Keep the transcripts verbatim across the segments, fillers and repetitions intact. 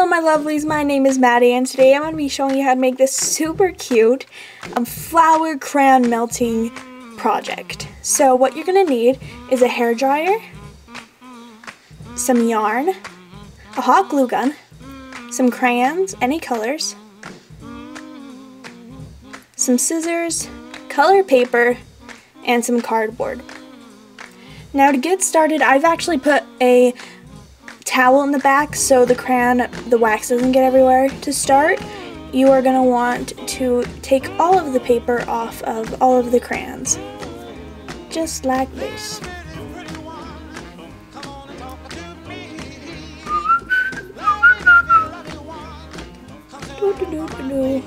Hello my lovelies, my name is Maddie and today I'm going to be showing you how to make this super cute um, flower crayon melting project. So what you're going to need is a hairdryer, some yarn, a hot glue gun, some crayons, any colors, some scissors, color paper, and some cardboard. Now to get started, I've actually put a towel in the back so the crayon, the wax doesn't get everywhere. To start, you are going to want to take all of the paper off of all of the crayons, just like this. Do-do-do-do-do.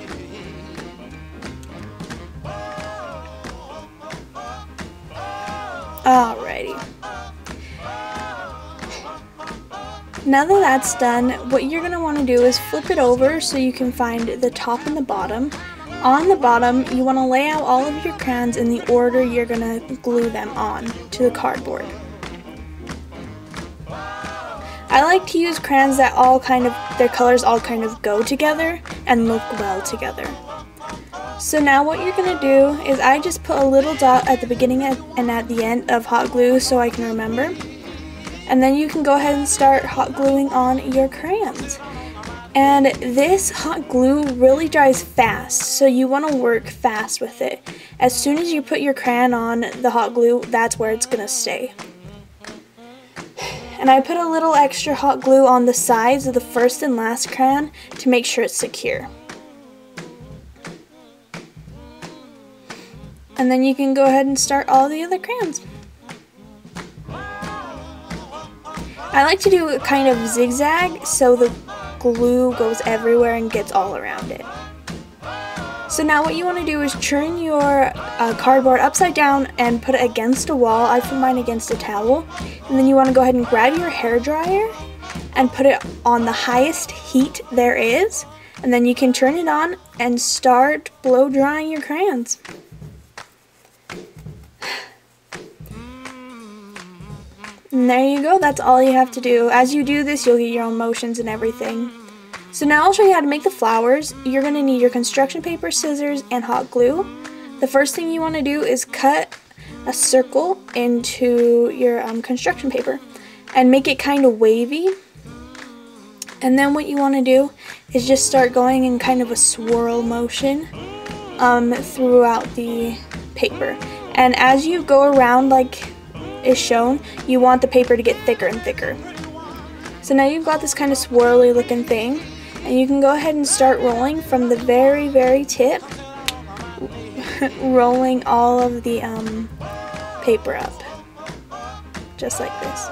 Alrighty. Now that that's done, what you're going to want to do is flip it over so you can find the top and the bottom. On the bottom, you want to lay out all of your crayons in the order you're going to glue them on to the cardboard. I like to use crayons that all kind of, their colors all kind of go together and look well together. So now what you're going to do is I just put a little dot at the beginning and at the end of hot glue so I can remember. And then you can go ahead and start hot gluing on your crayons. And this hot glue really dries fast, so you want to work fast with it. As soon as you put your crayon on the hot glue, that's where it's going to stay. And I put a little extra hot glue on the sides of the first and last crayon to make sure it's secure. And then you can go ahead and start all the other crayons. I like to do a kind of zigzag so the glue goes everywhere and gets all around it. So now what you want to do is turn your uh, cardboard upside down and put it against a wall. I put mine against a towel. And then you want to go ahead and grab your hairdryer and put it on the highest heat there is. And then you can turn it on and start blow drying your crayons. And there you go, that's all you have to do. As you do this, you'll get your own motions and everything. So now I'll show you how to make the flowers. You're going to need your construction paper, scissors, and hot glue. The first thing you want to do is cut a circle into your um, construction paper and make it kind of wavy. And then what you want to do is just start going in kind of a swirl motion um, throughout the paper. And as you go around like is shown, you want the paper to get thicker and thicker. So now you've got this kind of swirly looking thing, and you can go ahead and start rolling from the very very tip, rolling all of the um, paper up just like this.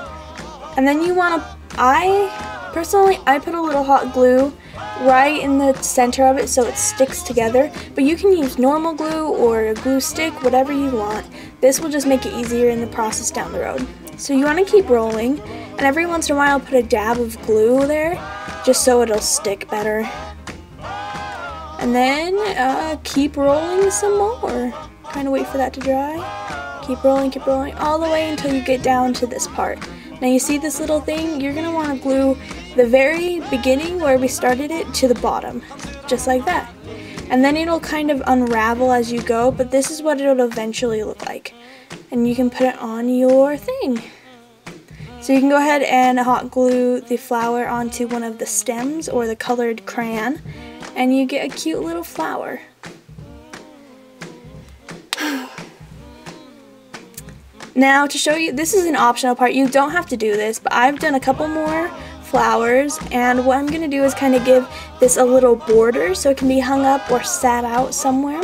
And then you want to, I personally I put a little hot glue right in the center of it so it sticks together, but you can use normal glue or a glue stick, whatever you want. This will just make it easier in the process down the road. So you want to keep rolling, and every once in a while put a dab of glue there just so it'll stick better. And then uh, keep rolling some more. Kind of wait for that to dry. Keep rolling, keep rolling all the way until you get down to this part. Now you see this little thing? You're going to want to glue the very beginning where we started it to the bottom, just like that. And then it'll kind of unravel as you go, but this is what it'll eventually look like. And you can put it on your thing. So you can go ahead and hot glue the flower onto one of the stems or the colored crayon, and you get a cute little flower. Now to show you, this is an optional part, you don't have to do this, but I've done a couple more flowers, and what I'm going to do is kind of give this a little border so it can be hung up or sat out somewhere.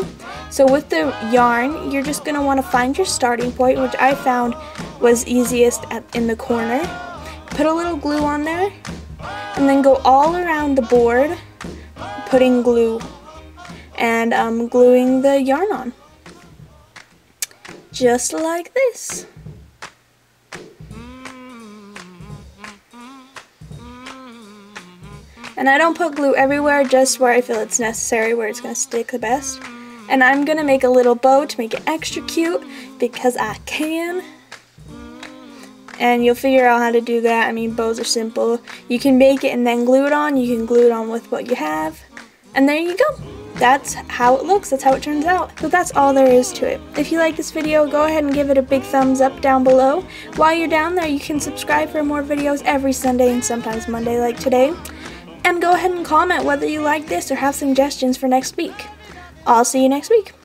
So with the yarn, you're just going to want to find your starting point, which I found was easiest at, in the corner. Put a little glue on there, and then go all around the board putting glue and um, gluing the yarn on. Just like this. And I don't put glue everywhere, just where I feel it's necessary, where it's going to stick the best. And I'm going to make a little bow to make it extra cute because I can. and you'll figure out how to do that. I mean, bows are simple. You can make it and then glue it on. You can glue it on with what you have, and there you go. That's how it looks, that's how it turns out. So that's all there is to it. If you like this video, go ahead and give it a big thumbs up down below. While you're down there, you can subscribe for more videos every Sunday and sometimes Monday like today. And go ahead and comment whether you like this or have suggestions for next week. I'll see you next week.